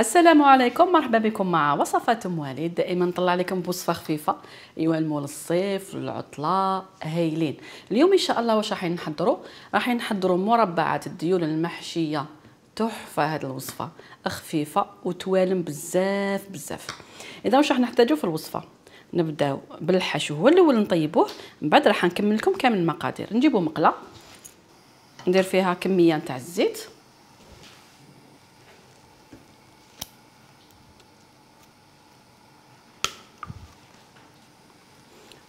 السلام عليكم، مرحبا بكم مع وصفات ام وليد. دائما نطلع لكم بوصفه خفيفه يوالمو للصيف للعطله هايلين. اليوم ان شاء الله واش راحين نحضروا؟ راحين نحضروا مربعات الديول المحشيه، تحفه هذه الوصفه، خفيفه وتوالم بزاف بزاف. اذا واش راح نحتاجوا في الوصفه؟ نبداو بالحشو هو الاول نطيبوه، من بعد راح نكمل لكم كامل المقادير. نجيبوا مقله ندير فيها كميه نتاع الزيت،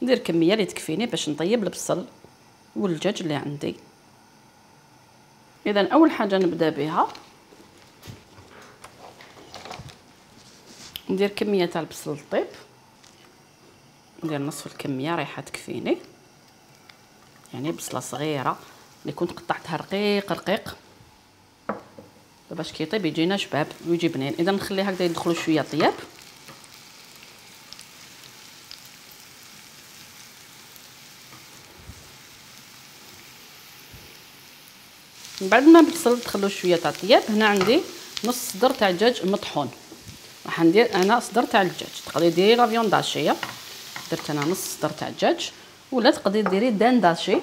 ندير كميه اللي تكفيني باش نطيب البصل والدجاج اللي عندي. اذا اول حاجه نبدا بها ندير كميه تاع البصل الطيب، ندير نصف الكميه رايحه تكفيني، يعني بصله صغيره اللي كنت قطعتها رقيق رقيق باش كي يطيب يجينا شباب ويجي بنين. اذا نخليه هكذا يدخلوا شويه طياب. بعد ما البصل دخلوا شويه تاع الطياب، هنا عندي نص صدر تاع الدجاج مطحون، راح ندير انا صدر تاع الدجاج. تقدري ديري لا فيون داشيه، درت انا نص صدر تاع الدجاج، ولا تقدري ديري دان داشي.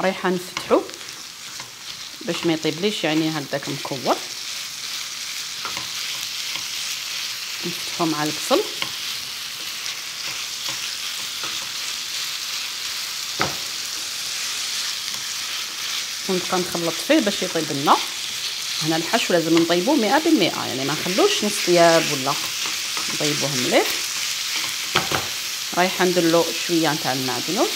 رايحه نفتحو باش ما يطيبليش يعني هكذاك مكور، نفتحو مع البصل. نبقى نخلط فيه باش يطيب لنا. هنا الحشو لازم نطيبوه 100%، يعني ما نخلوش نص طياب ولا، نطيبوه مليح. رايحه ندير له شويه نتاع المعدنوس،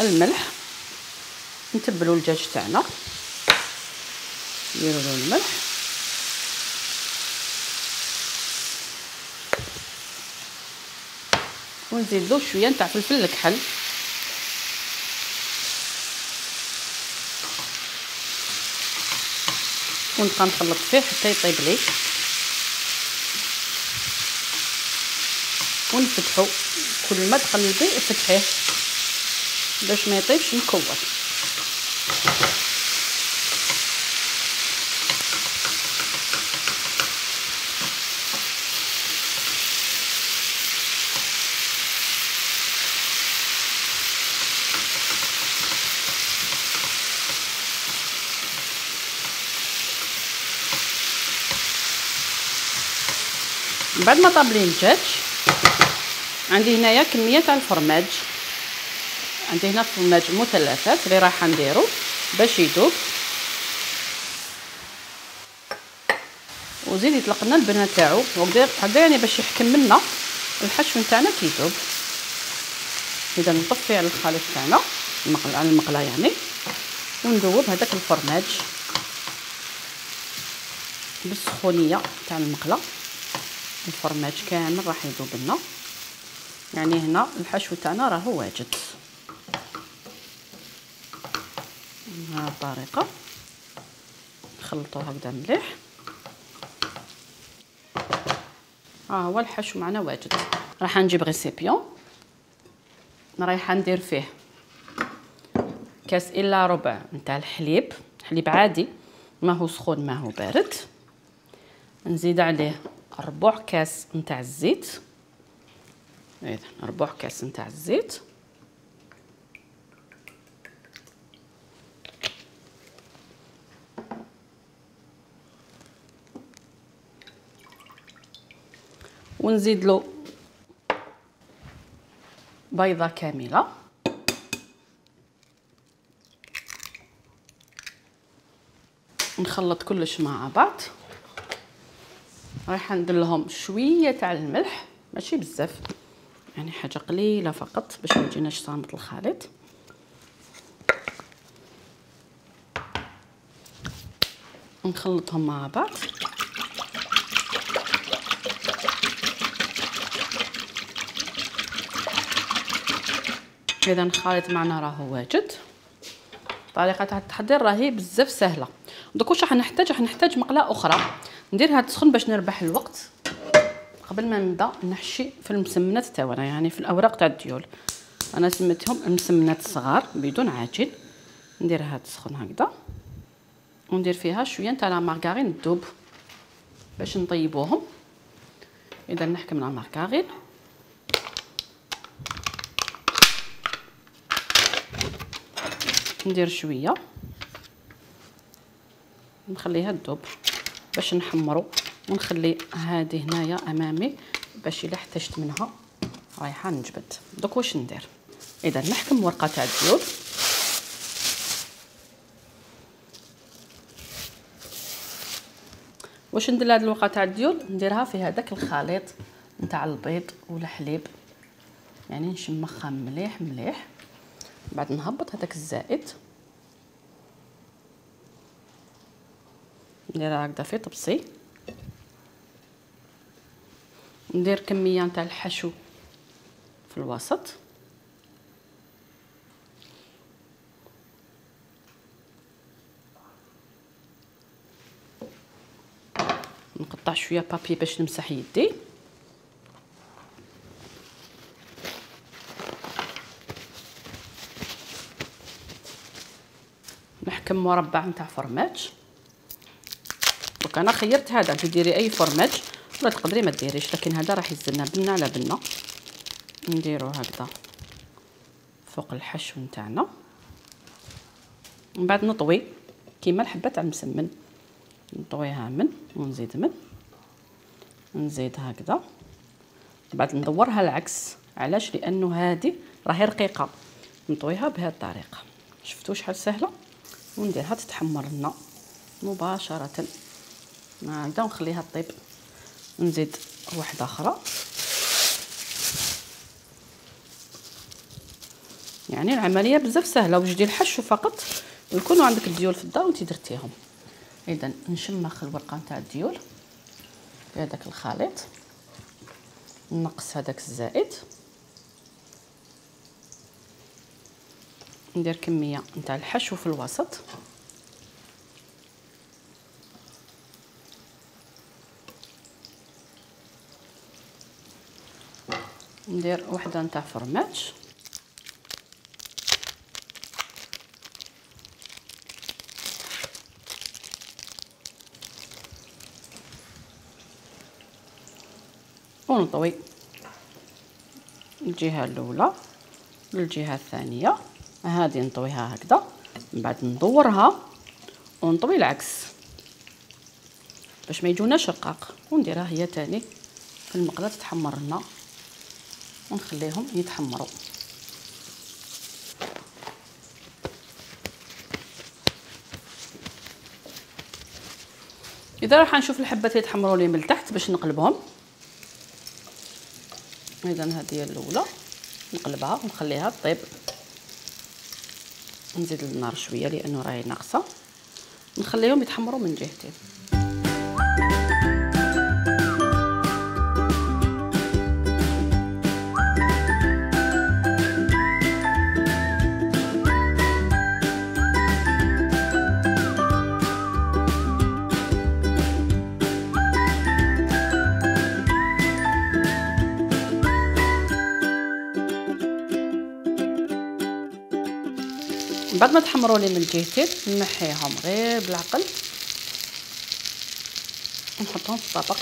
الملح، نتبلو الدجاج تاعنا، نديرو له الملح، ونزيد له شويه نتاع فلفل الكحل. ونبقى نخلط فيه حتى يطيب لي، ونفتحو كل ما تقلبي فتحيه باش ما يطيبش مكور. بعد ما طاب لي الدجاج، عندي هنايا كميه تاع الفرماج، عندي هنا فرماج مثلثات اللي راح نديرو باش يذوب، وزيد يطلق لنا البنه تاعو هكذا، يعني باش يحكم لنا الحشو نتاعنا كي يذوب. اذا نطفي على الخليط تاعنا على المقله يعني، وندوب هذاك الفرماج بالسخونيه تاع المقله. الفرماج كامل راح يذوب لنا، يعني هنا الحشو تاعنا راه واجد بهذه الطريقه. نخلطوه هكذا مليح. هو الحشو معنا واجد. راح نجيب غيسيبيون، رايحه ندير فيه كاس الا ربع نتاع الحليب، حليب عادي ما هو سخون ما هو بارد. نزيد عليه ربع كاس نتاع الزيت، اذا ربع كاس نتاع الزيت، ونزيد له بيضه كامله، نخلط كلش مع بعض. رايحه ندير لهم شويه تاع الملح، ماشي بزاف يعني حاجه قليله فقط باش ما يجيناش صامت الخليط. نخلطهم مع بعض. اذا الخليط معنا راهو واجد. طريقه تاع التحضير راهي بزاف سهله. دوك واش راح نحتاج؟ راح نحتاج مقله اخرى، نديرها تسخن باش نربح الوقت قبل ما نبدا نحشي في المسمنات تاعنا، يعني في الاوراق تاع الديول. انا سميتهم المسمنات الصغار بدون عجين، ندير هاد السخون هكذا وندير فيها شويه نتاع لا مارغارين الذوب باش نطيبوهم. اذا نحكم لا مارغارين ندير شويه نخليها تذوب باش نحمروا ونخلي هذه هنايا امامي باش الا احتجت منها رايحه نجبد. دوك واش ندير؟ اذا نحكم ورقه تاع الذوب واش ندير لهاد الورقه تاع الديول نديرها في هذاك الخليط نتاع البيض ولا حليب، يعني نشمخها مليح مليح بعد نهبط هذاك الزائد نديرها هكذا في طبسي. ندير كميه نتاع الحشو في الوسط نقطع شويه بابي باش نمسح يدي. نحكم مربع نتاع فرماج. دوك انا خيرت هذا، تديري اي فرماج ولا تقدري ما ديريش، لكن هذا راح يزلنا بنه على بنه. نديرو هكذا فوق الحشو نتاعنا من بعد نطوي كيما الحبه تاع المسمن، نطويها من ونزيد من نزيد هكذا بعد ندورها العكس. علاش؟ لانه هذه راهي رقيقه، نطويها بهذه الطريقه. شفتوا شحال سهله؟ ونديرها تتحمر لنا مباشره هكذا ونخليها طيب. نزيد واحده اخرى، يعني العمليه بزاف سهله وجدي الحشو فقط ويكونوا عندك الديول في الدار وانت درتيهم. اذا نشمخ الورقه نتاع الديول في هذاك الخليط، نقص هذاك الزائد، ندير كميه نتاع الحشو في الوسط ندير وحده نتاع فرماج ونطوي الجهه الاولى للجهه الثانيه. هذه نطويها هكذا من بعد ندورها ونطوي العكس باش ما يجوناش رقاق، ونديرها هي ثاني في المقله تتحمر لنا ونخليهم يتحمروا. اذا راح نشوف الحبات يتحمروا لي من تحت باش نقلبهم. اذا هذه الاولى نقلبها ونخليها طيب، نزيد النار شويه لانه راهي ناقصه، نخليهم يتحمروا من جهتين. بعد ما تحمروا لي من الجهتين نحيهم غير بالعقل ونحطهم في طبق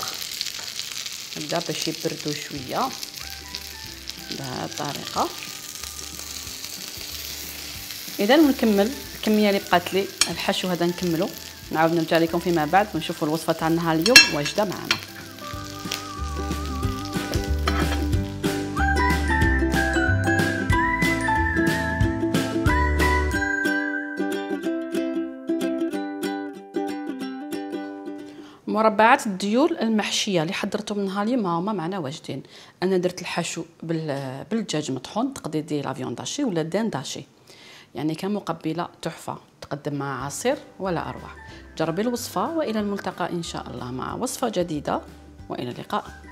هكذا باش يبردوا شويه بهذه الطريقه. اذا ونكمل الكميه اللي بقات لي الحشو هذا نكملو، نعاود نرجع لكم فيما بعد ونشوفوا الوصفه تاع النهار اليوم واجده معنا. مربعات الديول المحشيه اللي حضرتهم من اليوم هما معنا واجدين. انا درت الحشو بالدجاج مطحون تقدري ديري لافيون داشي ولا دان داشي، يعني كمقبله تحفه تقدم مع عصير ولا اروع. جربي الوصفه والى الملتقى ان شاء الله مع وصفه جديده والى اللقاء.